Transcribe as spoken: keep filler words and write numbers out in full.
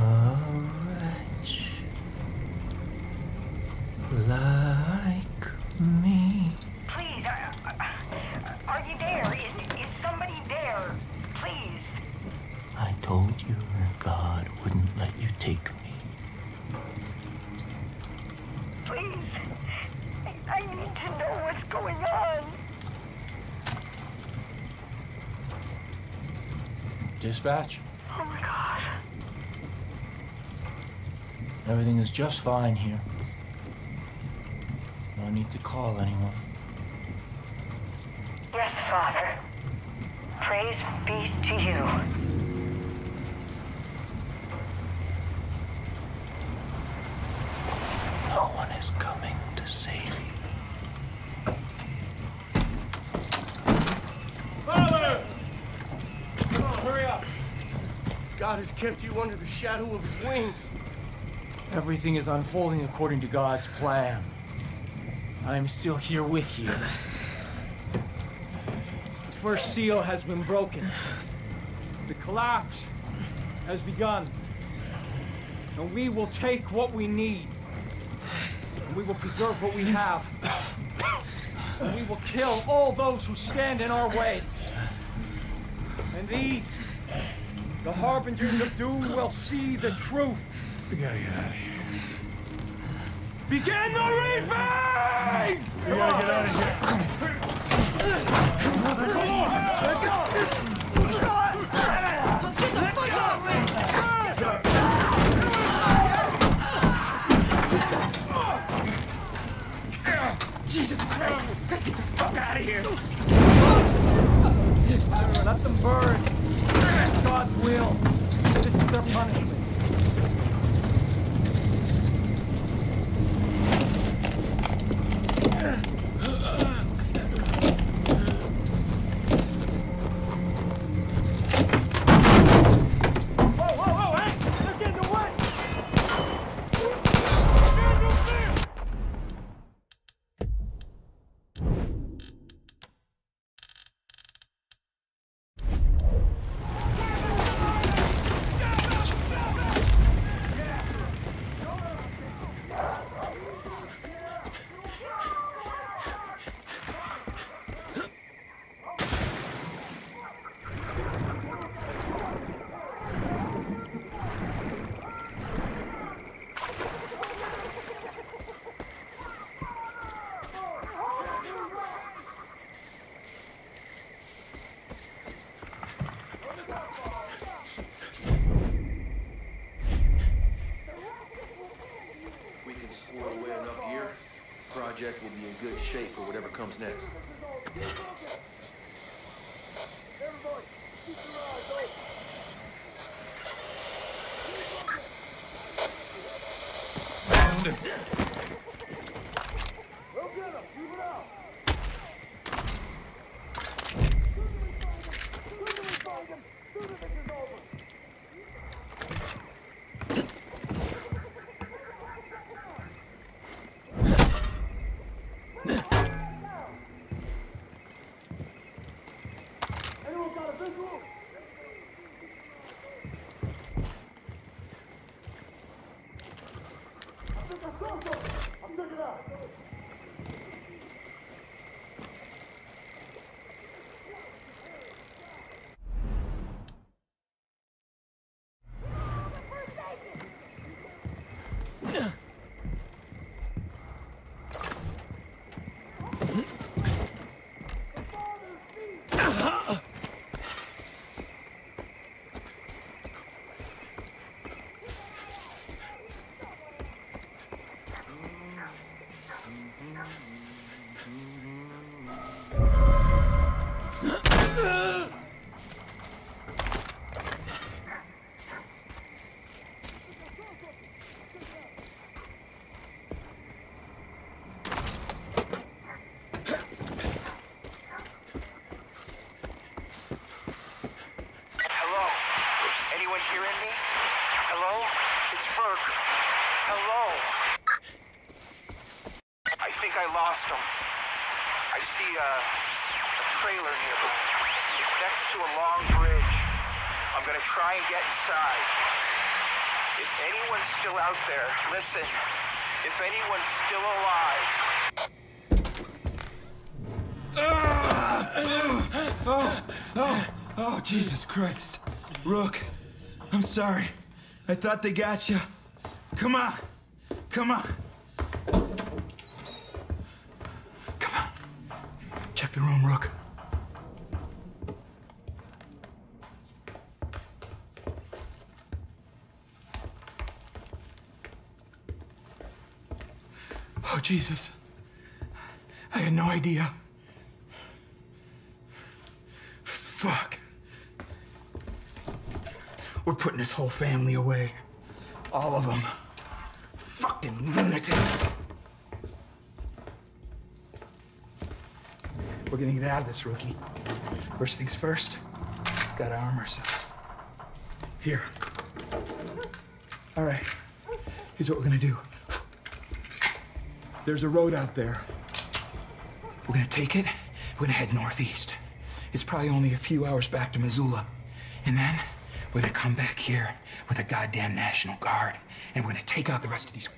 Alright. Like me. Please, I, I, are you there? Is, is somebody there? Please. I told you that God wouldn't let you take me. Please. I, I need to know what's going on. Dispatch. Oh my God. Everything is just fine here. No need to call anyone. Yes, Father. Praise be to you. God has kept you under the shadow of his wings. Everything is unfolding according to God's plan. I am still here with you. The first seal has been broken. The collapse has begun. And we will take what we need. And we will preserve what we have. And we will kill all those who stand in our way. And these, the harbingers of doom, will see the truth. We gotta get out of here. Begin the reaping! We gotta get out of here. Come on. Come on. Let go. Let's get the fuck off me. Jesus Christ. Let's get the fuck out of here. Tyra, let them burn. God's will. This is their punishment. Whoa, whoa, whoa, hey! They're getting away! Stand up there! Project will be in good shape for whatever comes next. Everybody, keep your eyes open. Found him. We'll get him. Keep it out. Soon as we find him, soon as we find him, soon as this is over. See a, a trailer nearby, next to a long bridge. I'm gonna try and get inside. If anyone's still out there, listen. If anyone's still alive. Ah! Oh, oh, oh, Jesus Christ. Rook, I'm sorry. I thought they got you. Come on, come on. Come on. Check the room, Rook. Oh, Jesus. I had no idea. Fuck. We're putting this whole family away. All of them. Fucking lunatics. We're gonna get out of this, Rookie. First things first, gotta arm ourselves. Here. All right, here's what we're gonna do. There's a road out there. We're gonna take it, we're gonna head northeast. It's probably only a few hours back to Missoula. And then, we're gonna come back here with a goddamn National Guard, and we're gonna take out the rest of these